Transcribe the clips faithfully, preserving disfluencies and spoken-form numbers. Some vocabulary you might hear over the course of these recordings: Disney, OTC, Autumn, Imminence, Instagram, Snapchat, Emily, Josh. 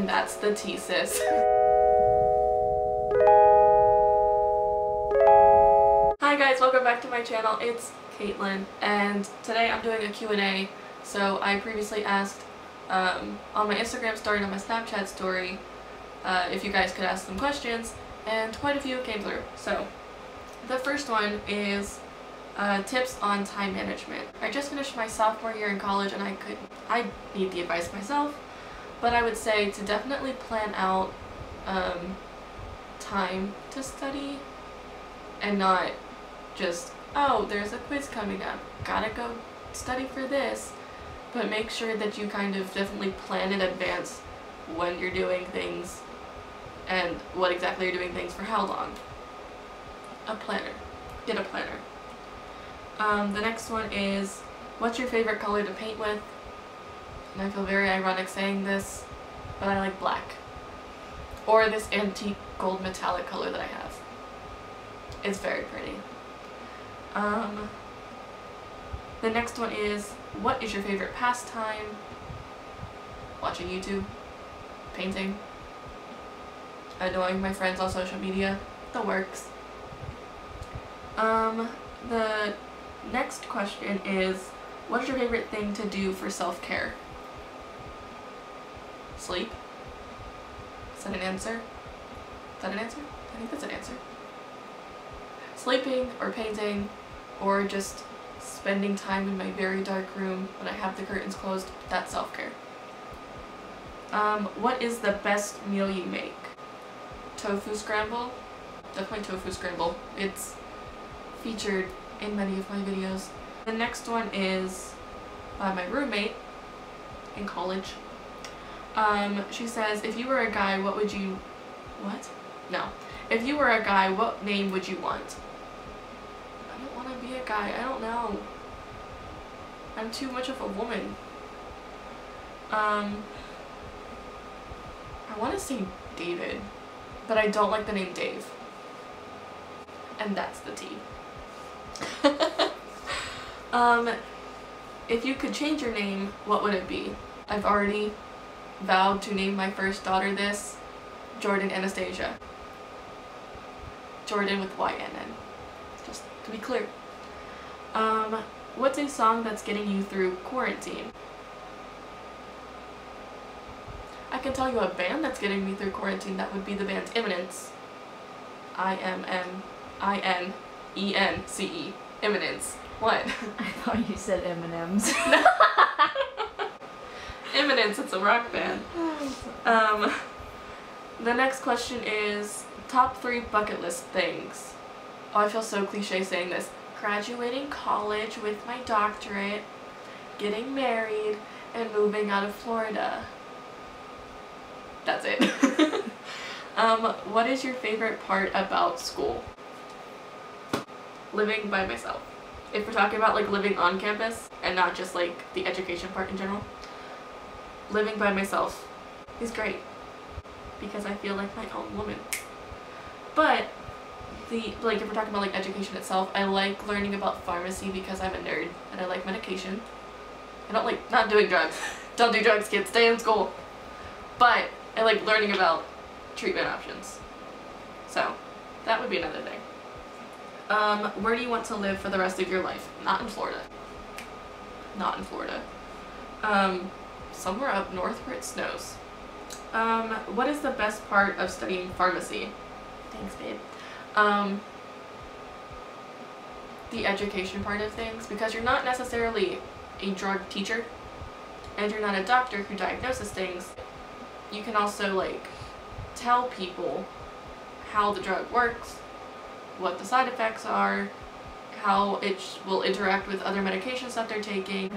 and that's the tea, sis. Hi guys, welcome back to my channel. It's Caitlin, and today I'm doing a Q and A. So I previously asked um, on my Instagram story and on my Snapchat story uh, if you guys could ask them questions, and quite a few came through. So the first one is uh, tips on time management. I just finished my sophomore year in college, and I could I need the advice myself, but I would say to definitely plan out um, time to study and not just, oh, there's a quiz coming up, gotta go study for this, but make sure that you kind of definitely plan in advance when you're doing things and what exactly you're doing things for how long. A planner. Get a planner. Um, the next one is, what's your favorite color to paint with? And I feel very ironic saying this, but I like black. Or this antique gold metallic color that I have. It's very pretty. Um, the next one is, what is your favorite pastime? Watching YouTube. Painting. Annoying my friends on social media. The works. Um, the next question is, what is your favorite thing to do for self-care? Sleep? Is that an answer? Is that an answer? I think that's an answer. Sleeping, or painting, or just spending time in my very dark room when I have the curtains closed, that's self-care. Um, what is the best meal you make? Tofu scramble? Definitely tofu scramble. It's featured in many of my videos. The next one is by my roommate in college. Um, she says, if you were a guy, what would you... What? No. If you were a guy, what name would you want? I don't want to be a guy. I don't know. I'm too much of a woman. Um, I want to say David, but I don't like the name Dave. And that's the tea. Um, if you could change your name, what would it be? I've already vowed to name my first daughter this, Jordan Anastasia. Jordan with Y N N, just to be clear. Um, what's a song that's getting you through quarantine? I can tell you a band that's getting me through quarantine. That would be the band's Imminence. I M M I N E N C E. Imminence. What? I thought you said M and M's. Imminence, it's a rock band. Um, the next question is top three bucket list things. Oh, I feel so cliche saying this. Graduating college with my doctorate, getting married, and moving out of Florida. That's it. Um, what is your favorite part about school? Living by myself. If we're talking about like living on campus and not just like the education part in general. Living by myself is great because I feel like my own woman. But the like if we're talking about like education itself, I like learning about pharmacy because I'm a nerd and I like medication. I don't like not doing drugs. Don't do drugs, kids, stay in school. But I like learning about treatment options. So that would be another thing. Um, where do you want to live for the rest of your life? Not in Florida. Not in Florida. Um, somewhere up north where it snows. Um, what is the best part of studying pharmacy? Thanks, babe. Um, the education part of things, because you're not necessarily a drug teacher, and you're not a doctor who diagnoses things. You can also, like, tell people how the drug works, what the side effects are, how it will interact with other medications that they're taking.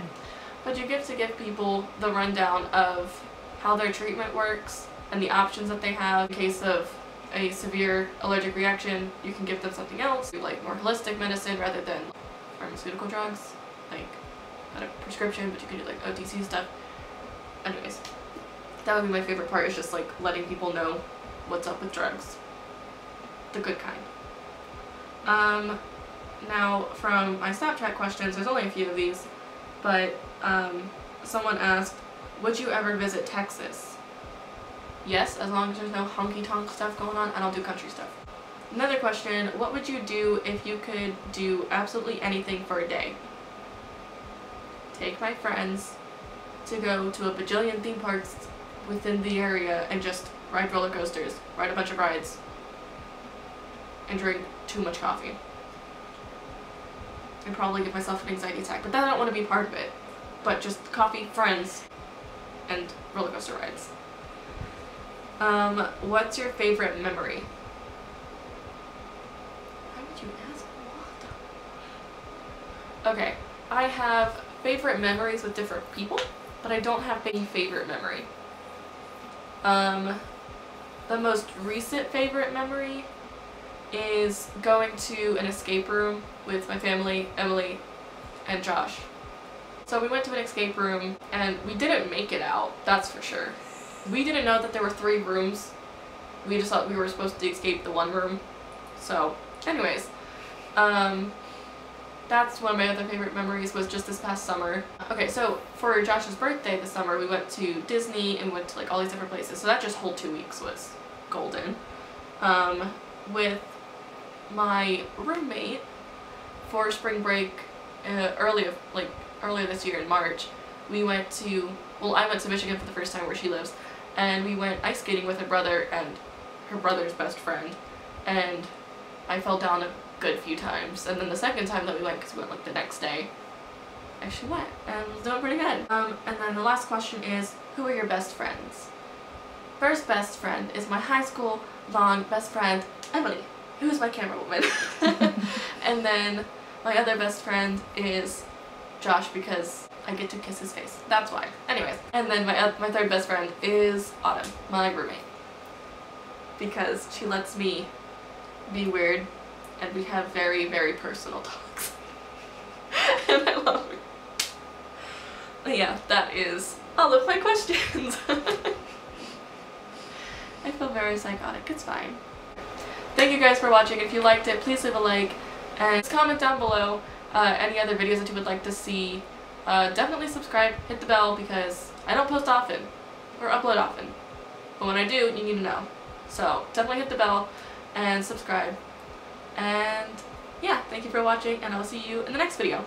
But you get to give people the rundown of how their treatment works and the options that they have. In case of a severe allergic reaction, you can give them something else, like more holistic medicine rather than pharmaceutical drugs, like not a prescription, but you can do like O T C stuff. Anyways, that would be my favorite part, is just like letting people know what's up with drugs. The good kind. Um, now from my Snapchat questions, there's only a few of these, but um, someone asked, would you ever visit Texas? Yes, as long as there's no honky-tonk stuff going on, and I'll do country stuff. Another question, what would you do if you could do absolutely anything for a day? Take my friends to go to a bajillion theme parks within the area and just ride roller coasters, ride a bunch of rides, and drink too much coffee. I'd probably give myself an anxiety attack, but that I don't want to be part of it. But just coffee, friends, and roller coaster rides. Um, what's your favorite memory? Why would you ask what? Okay, I have favorite memories with different people, but I don't have a favorite memory. Um, the most recent favorite memory is going to an escape room with my family, Emily, and Josh. So we went to an escape room and we didn't make it out, that's for sure. We didn't know that there were three rooms. We just thought we were supposed to escape the one room. So anyways, um, that's one of my other favorite memories, was just this past summer. Okay, so for Josh's birthday this summer, we went to Disney and went to like all these different places. So that just whole two weeks was golden. Um, with my roommate for spring break, uh, early of, like earlier this year in March, we went to, well, I went to Michigan for the first time where she lives, and we went ice skating with her brother and her brother's best friend, and I fell down a good few times, and then the second time that we went, because we went like the next day, I actually went and was doing pretty good. Um, and then the last question is, who are your best friends? First best friend is my high school long best friend, Emily, who is my camera woman. And then my other best friend is Josh, because I get to kiss his face. That's why. Anyways, and then my uh, my third best friend is Autumn, my roommate, because she lets me be weird, and we have very, very personal talks. And I love her. But yeah, that is all of my questions. I feel very psychotic. It's fine. Thank you guys for watching. If you liked it, please leave a like and comment down below uh, any other videos that you would like to see. Uh, definitely subscribe, hit the bell, because I don't post often or upload often, but when I do, you need to know. So definitely hit the bell and subscribe, and yeah, thank you for watching, and I'll see you in the next video.